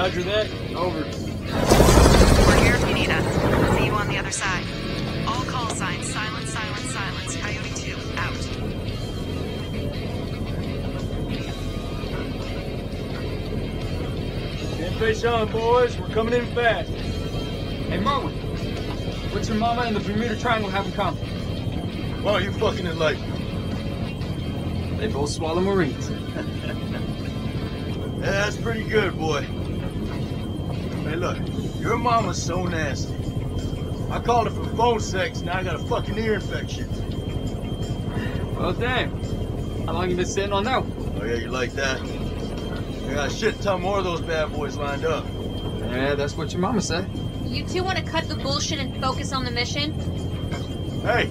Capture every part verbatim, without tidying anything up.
Roger that. Over. We're here if you need us. See you on the other side. All call signs. Silence, silence, silence. Coyote two, out. Ten face on, boys. We're coming in fast. Hey, Merwin. What's your mama and the Bermuda Triangle have in common? Why are you fucking it like? They both swallow Marines. Yeah, that's pretty good, boy. Hey, look, your mama's so nasty. I called her for phone sex, now I got a fucking ear infection. Well, damn. How long you been sitting on that one? Oh, yeah, you like that? I got a shit ton more of those bad boys lined up. Yeah, that's what your mama said. You two want to cut the bullshit and focus on the mission? Hey,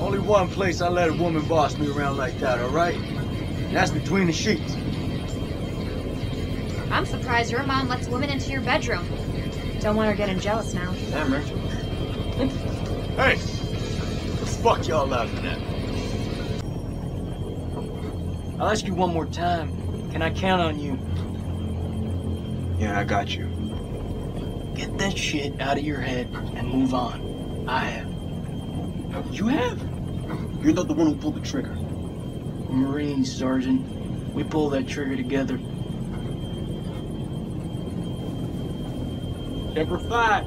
only one place I let a woman boss me around like that, all right? And that's between the sheets. I'm surprised your mom lets women into your bedroom. Don't want her getting jealous now. Damn, Rachel. Hey! Let's fuck y'all laughing at. I'll ask you one more time. Can I count on you? Yeah, I got you. Get that shit out of your head and move on. I have. You have? You're not the one who pulled the trigger. Marines, Sergeant. We pulled that trigger together. Semper Fi.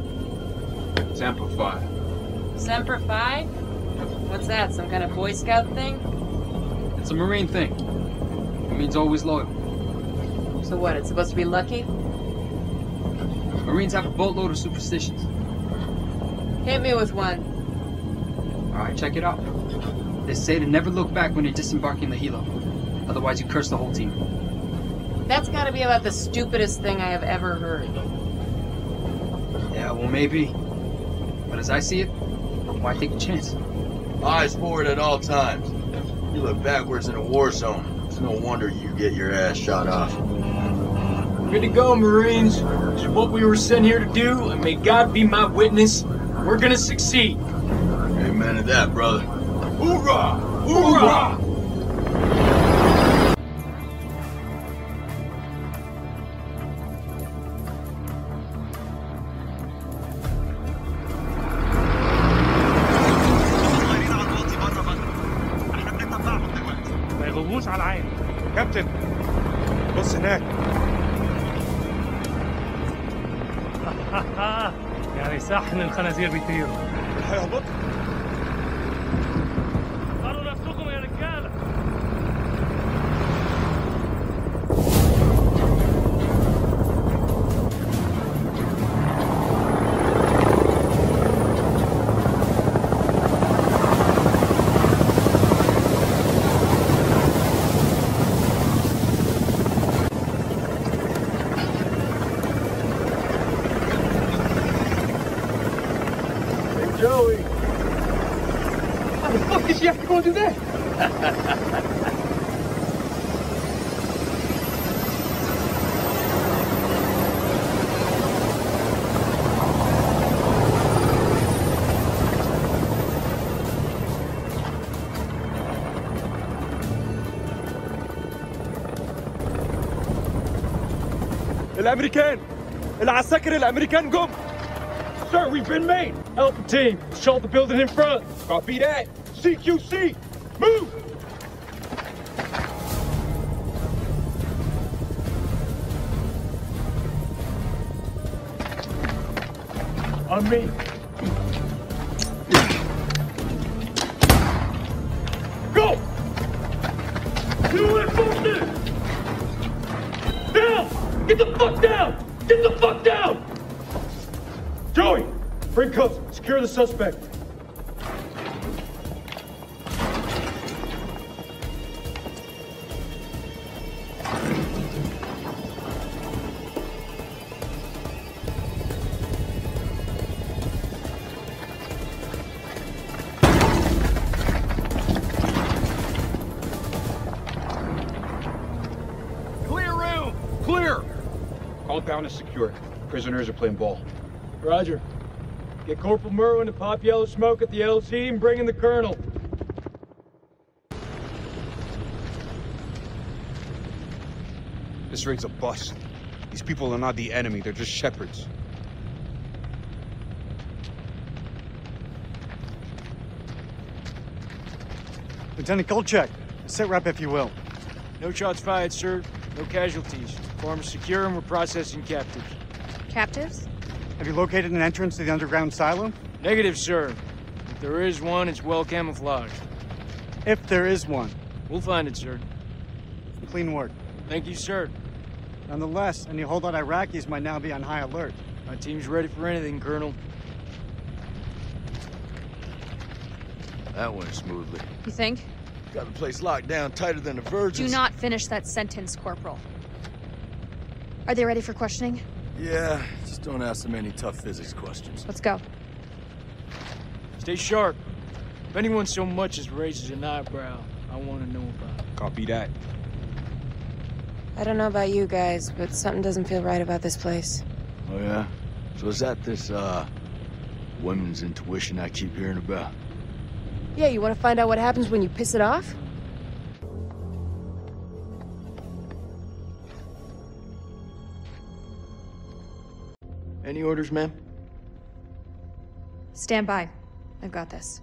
Semper Fi. Semper Fi? What's that, some kind of Boy Scout thing? It's a Marine thing. It means always loyal. So what, it's supposed to be lucky? Marines have a boatload of superstitions. Hit me with one. Alright, check it out. They say to never look back when you're disembarking the Hilo. Otherwise you curse the whole team. That's gotta be about the stupidest thing I have ever heard. Yeah, well, maybe. But as I see it, why take a chance? Eyes forward at all times. You look backwards in a war zone. It's no wonder you get your ass shot off. Good to go, Marines. This is what we were sent here to do, and may God be my witness. We're gonna succeed. Amen to that, brother. Hoorah! Hoorah! Hoorah! الخنازير بيطير هيهبط قالوا نفسكم يا رجاله do that. الأمريكان العساكر الأمريكان جم. Sir, we've been made. Help the team. Shot the building in front. Copy that. C Q C, move! On me. Go! You and Foster! Down! Get the fuck down! Get the fuck down! Joey, bring cuffs. Secure the suspect. Down is secure. Prisoners are playing ball. Roger. Get Corporal Merwin to pop yellow smoke at the L Z and bring in the colonel. This rig's a bust. These people are not the enemy, they're just shepherds. Lieutenant Kolchak, sit rep if you will. No shots fired, sir. No casualties. Farm is secure and we're processing captives. Captives? Have you located an entrance to the underground silo? Negative, sir. If there is one, it's well camouflaged. If there is one. We'll find it, sir. Clean work. Thank you, sir. Nonetheless, any holdout Iraqis might now be on high alert. My team's ready for anything, Colonel. That went smoothly. You think? Got the place locked down tighter than the Virgins. Do not finish that sentence, Corporal. Are they ready for questioning? Yeah, just don't ask them any tough physics questions. Let's go. Stay sharp. If anyone so much as raises an eyebrow, I want to know about it. Copy that. I don't know about you guys, but something doesn't feel right about this place. Oh, yeah? So is that this, uh, women's intuition I keep hearing about? Yeah, you want to find out what happens when you piss it off? Any orders, ma'am? Stand by. I've got this.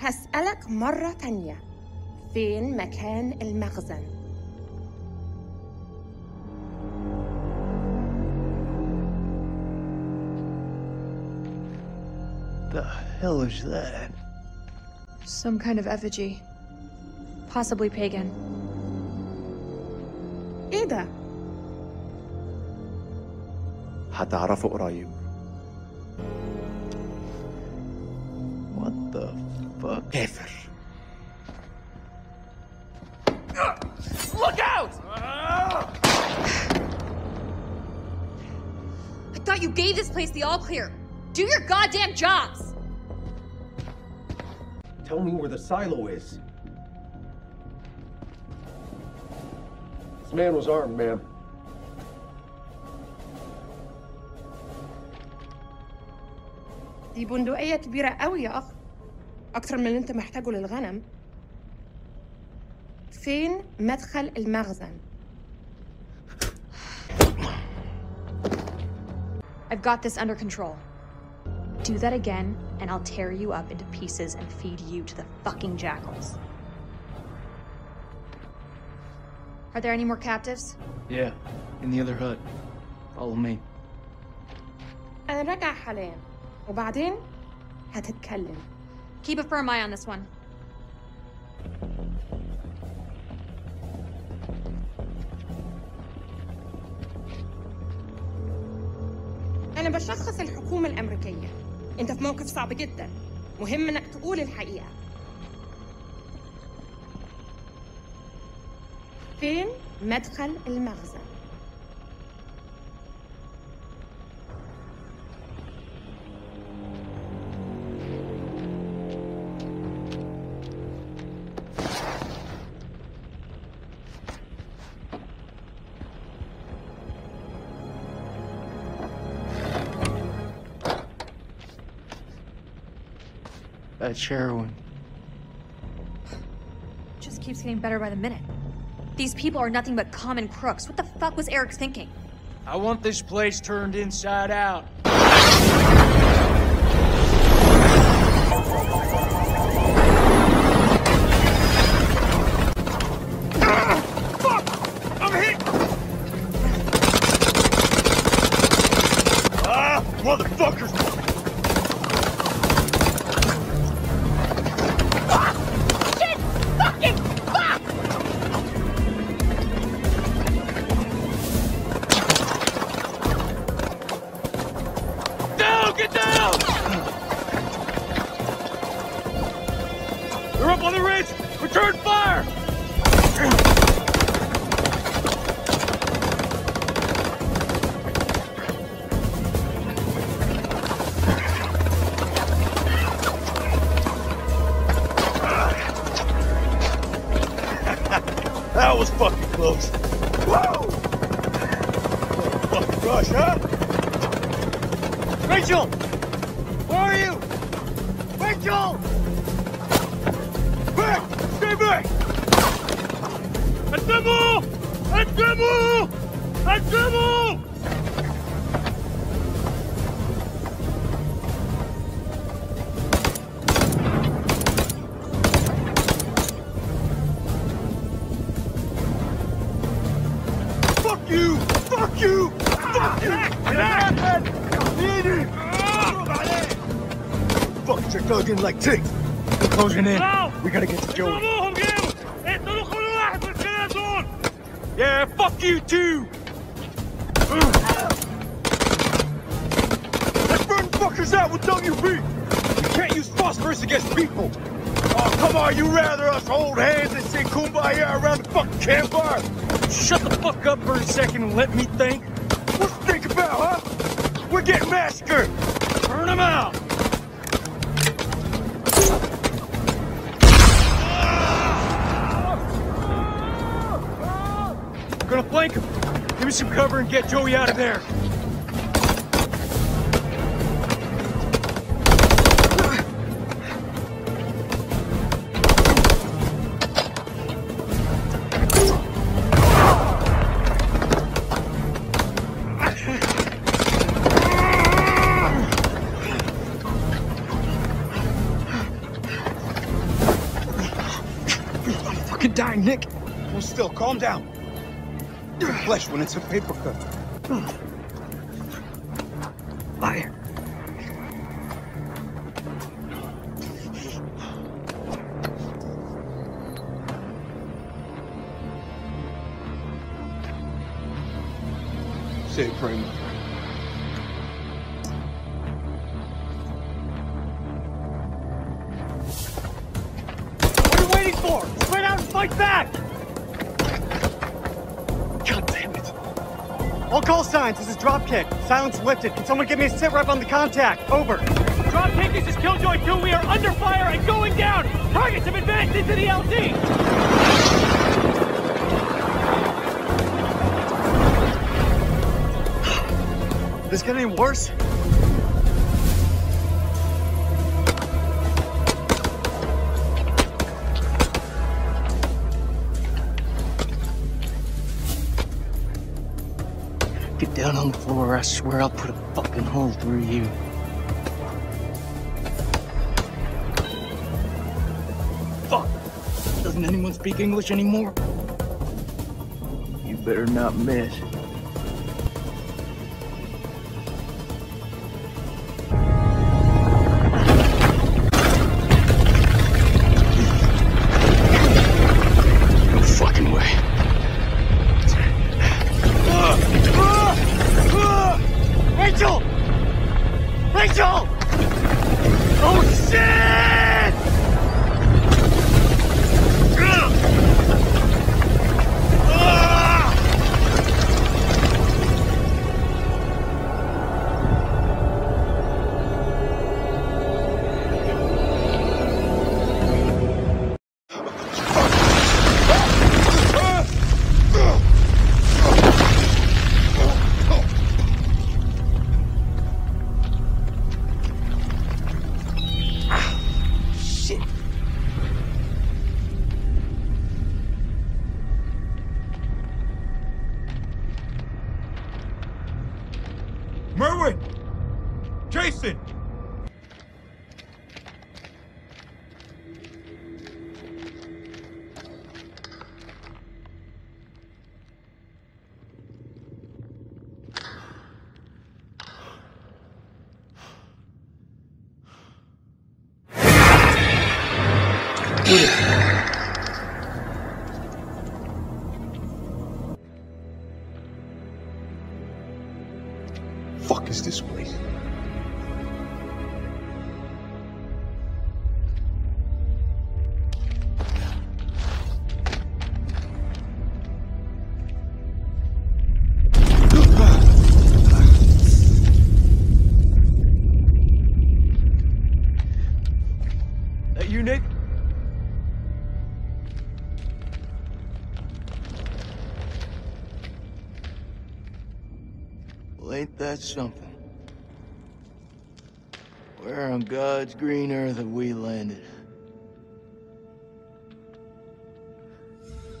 هسألك مرة تانية. فين مكان المخزن؟ The hell is that? Some kind of effigy. Possibly pagan. إيه ده؟ هتعرفه قريب. What the fuck? كافر. Look out! I thought you gave this place the all-clear. Do your goddamn jobs! Tell me where the silo is. This man was armed, ma'am. دي بندقية كبيرة قوي يا أخ. أكتر من اللي أنت محتاجه للغنم. فين مدخل المخزن؟ I've got this under control. Do that again, and I'll tear you up into pieces and feed you to the fucking jackals. Are there any more captives? Yeah, in the other hut. Follow me. أنا راجع حاليا، وبعدين هتتكلم. Keep a firm eye on this one. أنا بشخص الحكومة الأمريكية. أنت في موقف صعب جدا. مهم إنك تقول الحقيقة. فين مدخل المخزن؟ That's heroin. Just keeps getting better by the minute. These people are nothing but common crooks. What the fuck was Eric thinking? I want this place turned inside out. That was fucking close. Whoa! Fucking rush, huh? Rachel! Where are you? Rachel! Back! Stay back! Assemble! À debout! À debout! Fuck you! Fuck you! Fuck you! Fuck your dug like ticks! We're closing in. We gotta get to Joey. Yeah, fuck you too! Let's burn fuckers out with W B! You can't use phosphorus against people! Oh, come on, you rather us hold hands and sing Kumbaya around the fucking campfire? Shut the fuck up for a second and let me think. What's to think about, huh? We're getting massacred! Burn them out! We're gonna flank him. Give me some cover and get Joey out of there. I'm fucking dying, Nick. We're still. Calm down. Flesh when it's a paper cut. Fire. Say it, Prima. What are you waiting for? Spread out and fight back! All call signs, this is dropkick. Silence lifted. Can someone give me a sit rep on the contact? Over. Dropkick, this is Killjoy two. We are under fire and going down. Targets have advanced into the L Z. This getting worse? Get down on the floor, I swear I'll put a fucking hole through you. Fuck! Doesn't anyone speak English anymore? You better not miss. Merwin! Jason! Fuck is this place? That you, Nick? Ain't that something? Where on God's green earth have we landed?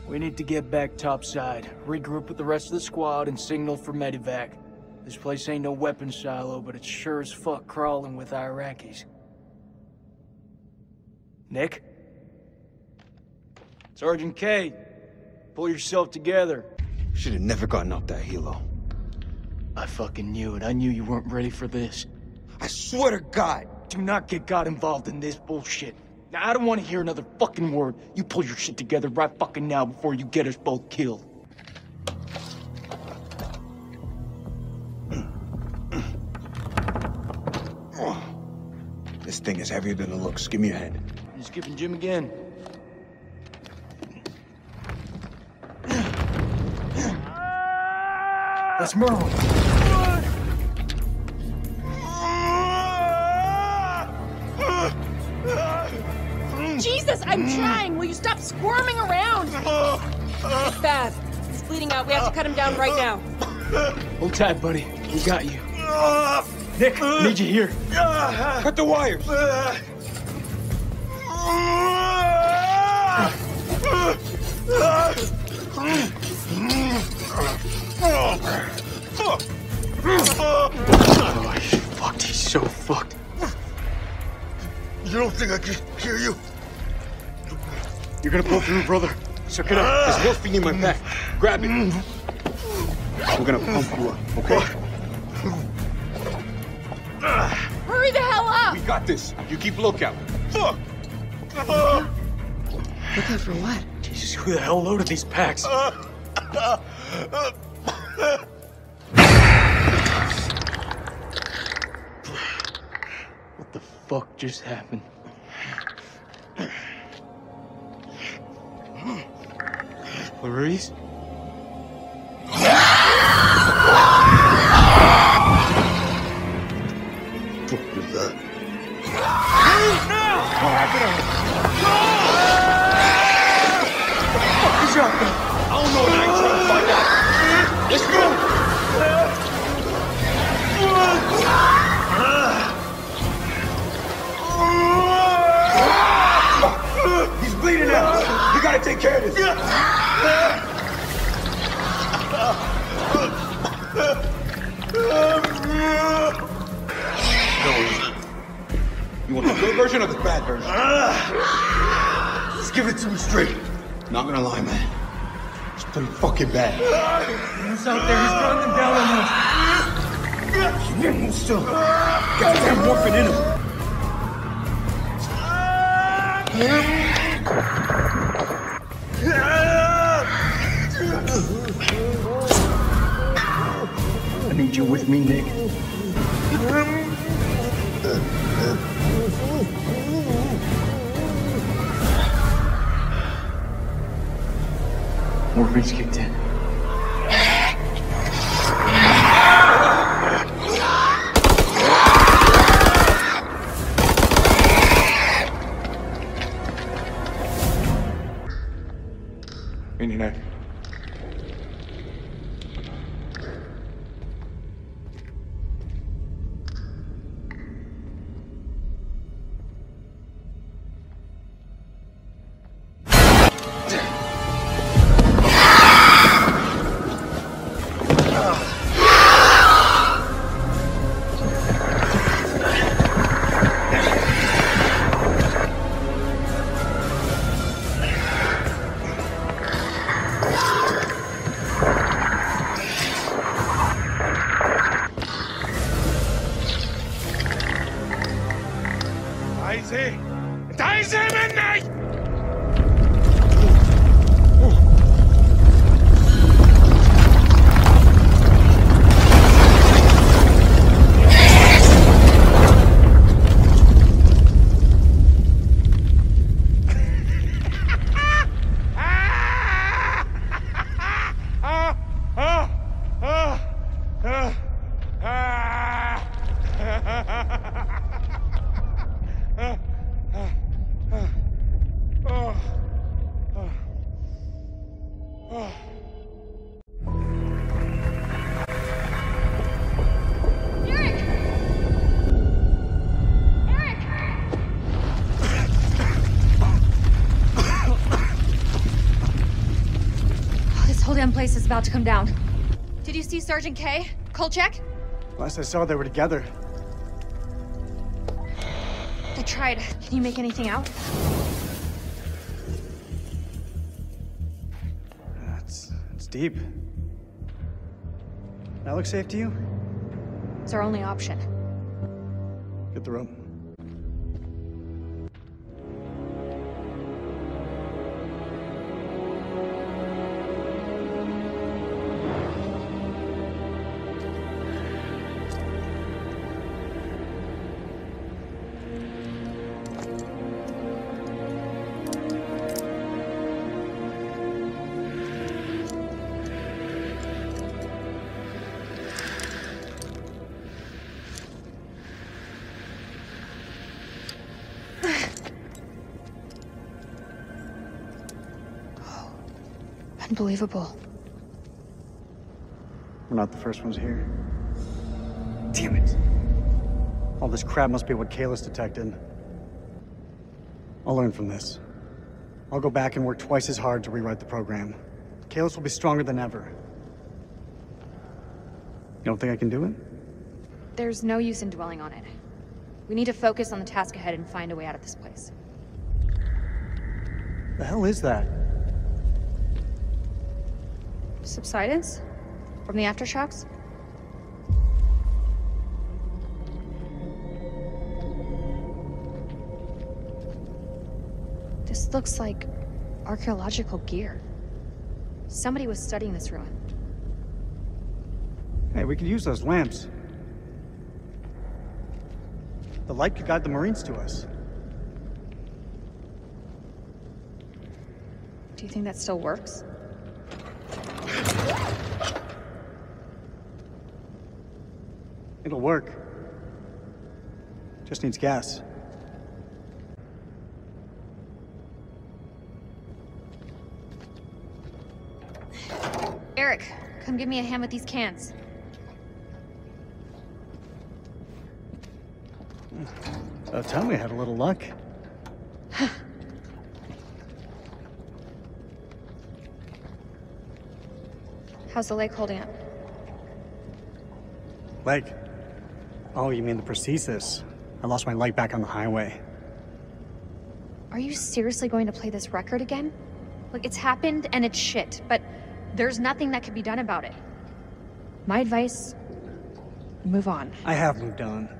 We need to get back topside, regroup with the rest of the squad, and signal for medevac. This place ain't no weapons silo, but it's sure as fuck crawling with Iraqis. Nick? Sergeant K, pull yourself together. Should have never gotten up that helo. I fucking knew it. I knew you weren't ready for this. I swear to God! Do not get God involved in this bullshit. Now, I don't want to hear another fucking word. You pull your shit together right fucking now before you get us both killed. This thing is heavier than it looks. Give me your hand. You're skipping Jim again. That's Merwin. Jesus, I'm trying! Will you stop squirming around? He's fast. He's bleeding out. We have to cut him down right now. Hold tight, buddy. We got you. Nick, I need you here. Cut the wires. Oh, he's fucked. He's so fucked. You don't think I can hear you? You're gonna pull through, brother. Suck it up. There's wolf feeding in my pack. Grab it. We're gonna pump you up, okay? Hurry the hell up! We got this. You keep lookout. Fuck! Looking for what? Jesus, who the hell loaded these packs? What the fuck just happened? Clarice? What the fuck was that? No! Alright, get out. What the fuck is happening? I don't know, and I ain't trying to find out. Let's go! Fuck. He's bleeding out! You gotta take care of this! You want the good version or the bad version? Just give it to me straight. Not gonna lie, man. It's pretty fucking bad. He's out there, he's throwing them down on us. You can't move still. Goddamn morphing in him. I need you with me, Nick. Morphine's kicked in. In your neck. damn place is about to come down. Did you see Sergeant K? Kolchak? Last I saw, they were together. They tried. Can you make anything out? That's... it's deep. That looks safe to you? It's our only option. Get the rope. Unbelievable. We're not the first ones here. Damn it. All this crap must be what Kalos detected. I'll learn from this. I'll go back and work twice as hard to rewrite the program. Kalos will be stronger than ever. You don't think I can do it? There's no use in dwelling on it. We need to focus on the task ahead and find a way out of this place. The hell is that? Subsidence? From the aftershocks? This looks like archaeological gear. Somebody was studying this ruin. Hey, we could use those lamps. The light could guide the Marines to us. Do you think that still works? It'll work. Just needs gas. Eric, come give me a hand with these cans. Oh, tell me I had a little luck. How's the lake holding up? Lake? Oh, you mean the prosthesis. I lost my light back on the highway. Are you seriously going to play this record again? Look, it's happened and it's shit, but there's nothing that can be done about it. My advice, move on. I have moved on,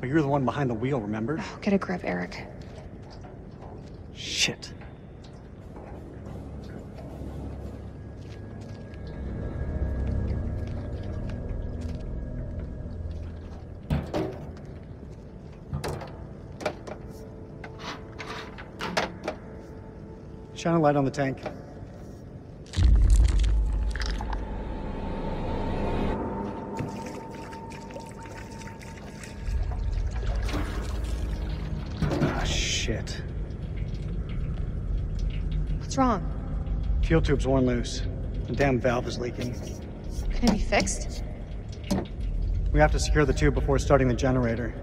but you're the one behind the wheel, remember? Oh, get a grip, Eric. Shit. Shine a light on the tank. Ah, shit. What's wrong? Fuel tube's worn loose. The damn valve is leaking. Can it be fixed? We have to secure the tube before starting the generator.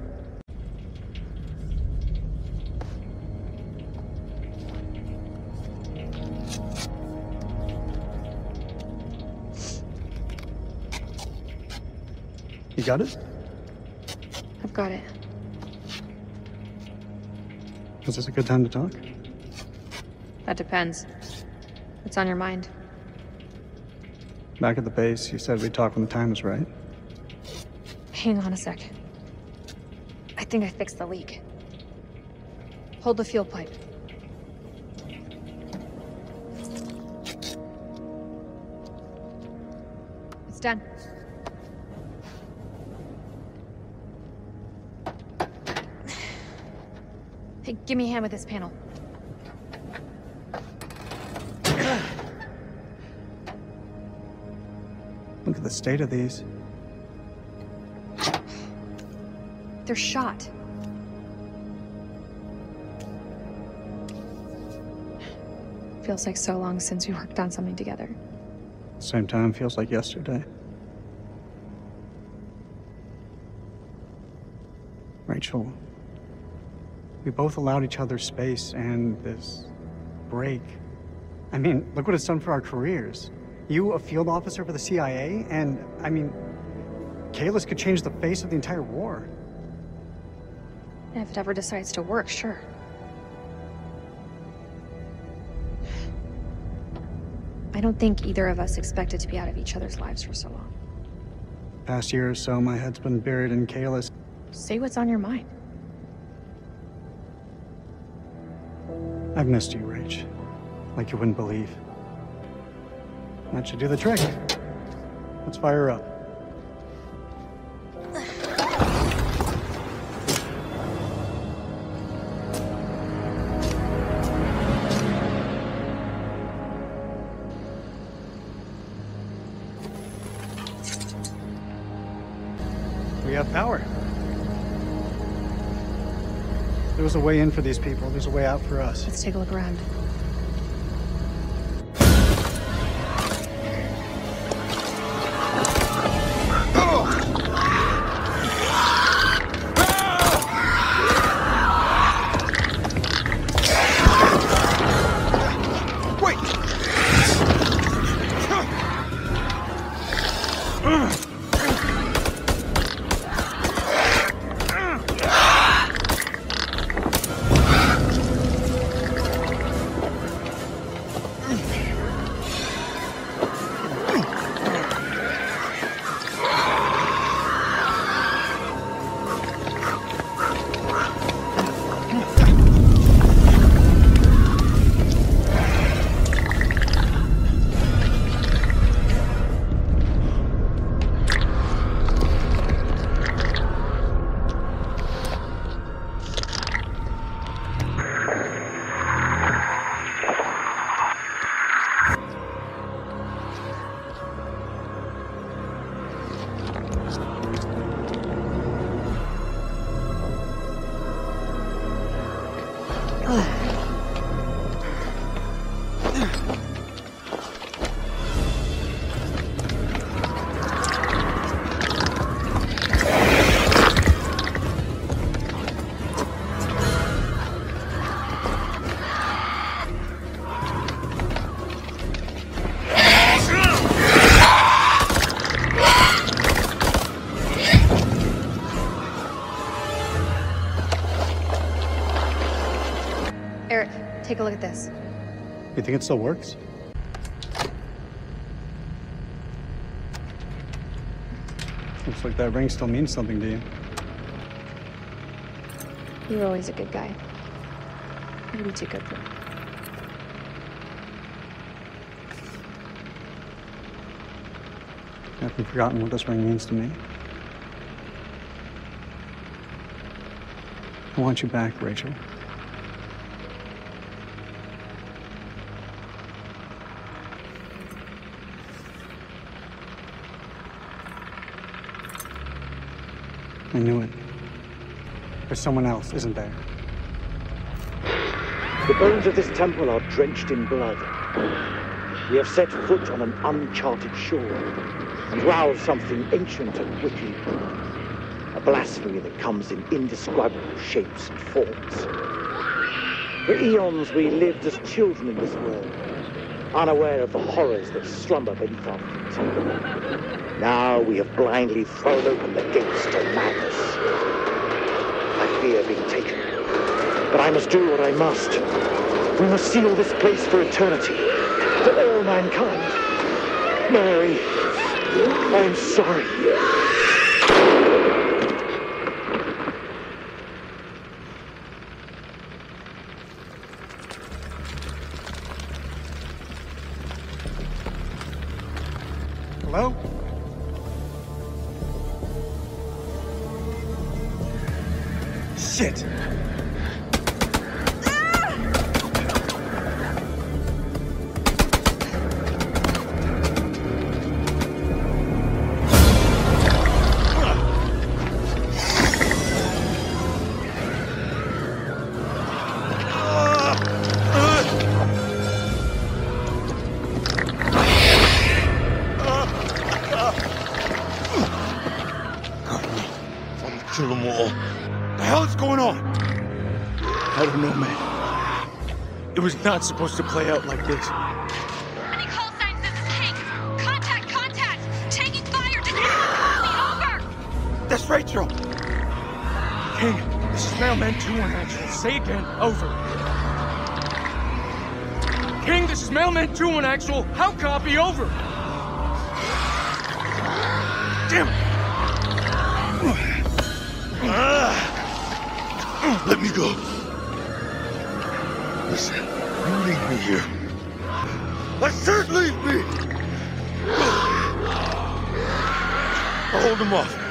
You got it? I've got it. Is this a good time to talk? That depends. What's on your mind? Back at the base, you said we'd talk when the time was right. Hang on a sec. I think I fixed the leak. Hold the fuel pipe. It's done. Hey, give me a hand with this panel. Look at the state of these. They're shot. Feels like so long since we worked on something together. Same time feels like yesterday. Rachel. We both allowed each other space and this break. I mean, look what it's done for our careers. You, a field officer for the C I A, and, I mean, Kalos could change the face of the entire war. If it ever decides to work, sure. I don't think either of us expected to be out of each other's lives for so long. Past year or so, my head's been buried in Kalos. Say what's on your mind. I've missed you, Rach. Like you wouldn't believe. That should do the trick. Let's fire up. We have power. There's a way in for these people. There's a way out for us. Let's take a look around. Take a look at this. You think it still works? Looks like that ring still means something to you. You were always a good guy. Maybe too good for me. Have you forgotten what this ring means to me? I want you back, Rachel. I knew it. But someone else isn't there. The bones of this temple are drenched in blood. We have set foot on an uncharted shore and roused something ancient and wicked. A blasphemy that comes in indescribable shapes and forms. For eons we lived as children in this world, unaware of the horrors that slumber beneath our feet. Now we have blindly thrown open the gates to madness. I fear being taken, but I must do what I must. We must seal this place for eternity, for all mankind. Mary, I am sorry. Hello? Shit! Kill them all. What the hell is going on? I don't know, man. It was not supposed to play out like this. Any call signs? This is King. That's Rachel! King, this is mailman two one, say again, over. King, this is mailman two one, Axel. How copy? Over. Damn it. Let me go. Listen, you leave me here. I said leave me. I'll hold him off.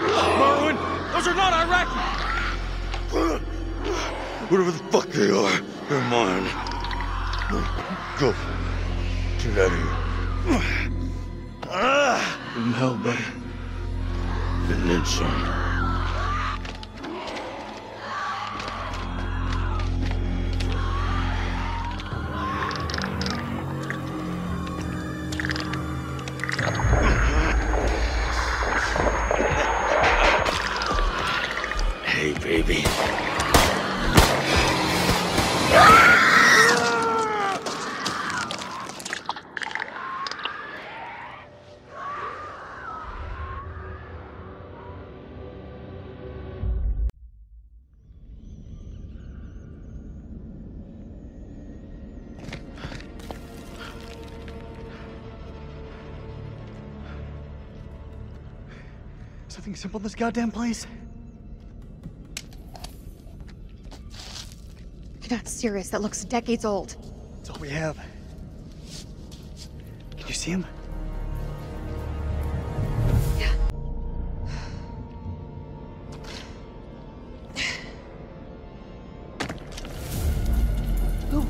Merwin, those are not Iraqi. Whatever the fuck they are, they're mine. Go. Get out of here. From hell, buddy. And then some. Hey, baby. Something simple in this goddamn place? You're not serious. That looks decades old. That's all we have. Can you see him? Yeah. Who?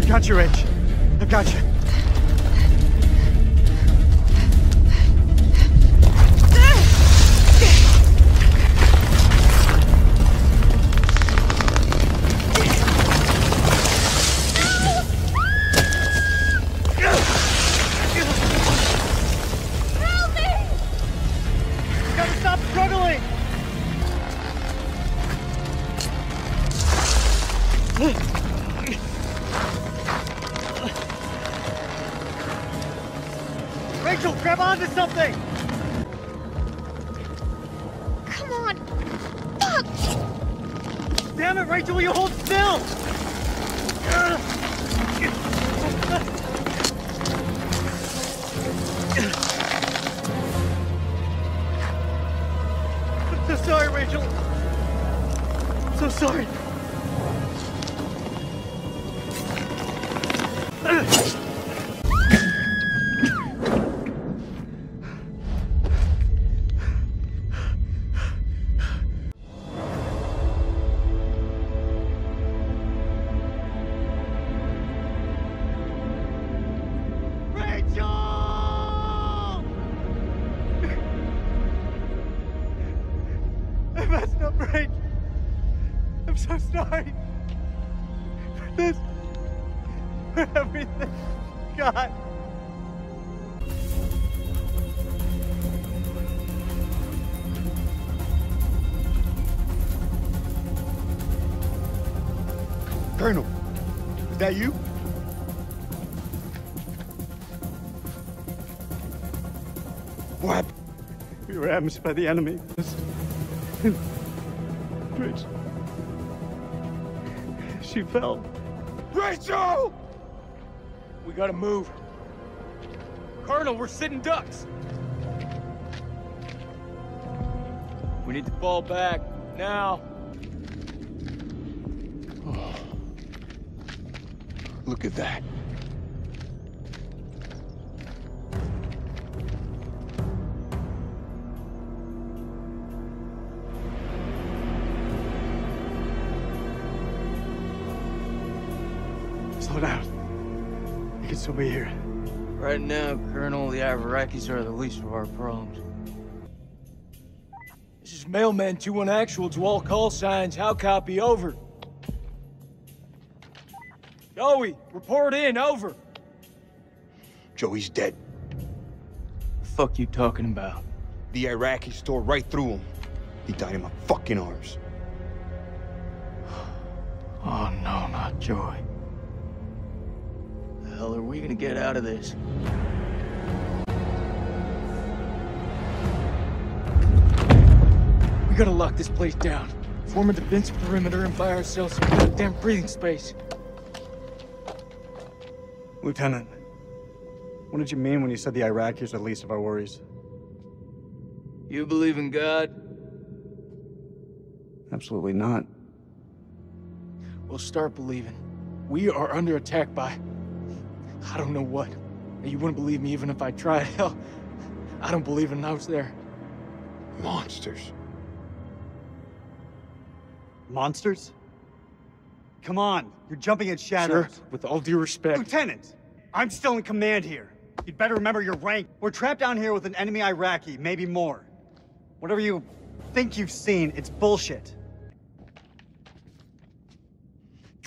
I got you, Rach. I got you. Help me! You gotta stop struggling! Look. Rachel, grab onto something! Come on! Fuck! Damn it, Rachel, will you hold still? I'm so sorry, Rachel. I'm so sorry. Break. I'm so sorry for this, for everything. God. Colonel, is that you? What? We were ambushed by the enemy. Rich. She fell. Rachel! We gotta move. Colonel, we're sitting ducks. We need to fall back now. Oh. Look at that. Slow down. You can still be here. Right now, Colonel, the Avarakis are the least of our problems. This is Mailman two one Actual to all call signs. How copy? Over. Joey, report in. Over. Joey's dead. The fuck you talking about? The Iraqis tore right through him. He died in my fucking arms. Oh no, not Joey. Hell, are we gonna get out of this? We gotta lock this place down, form a defense perimeter, and buy ourselves some goddamn breathing space. Lieutenant, what did you mean when you said the Iraqis are the least of our worries? You believe in God? Absolutely not. We'll start believing. We are under attack by... I don't know what. You wouldn't believe me even if I tried. Hell, I don't believe it, and I was there. Monsters. Monsters? Come on, you're jumping at shadows. Sir, with all due respect... Lieutenant, I'm still in command here. You'd better remember your rank. We're trapped down here with an enemy Iraqi, maybe more. Whatever you think you've seen, it's bullshit.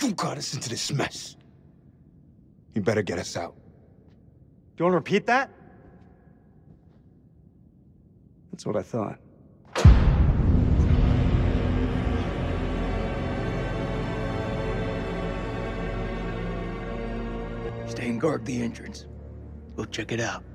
You got us into this mess. You better get us out. Do you want to repeat that? That's what I thought. Stay and guard the entrance. We'll check it out.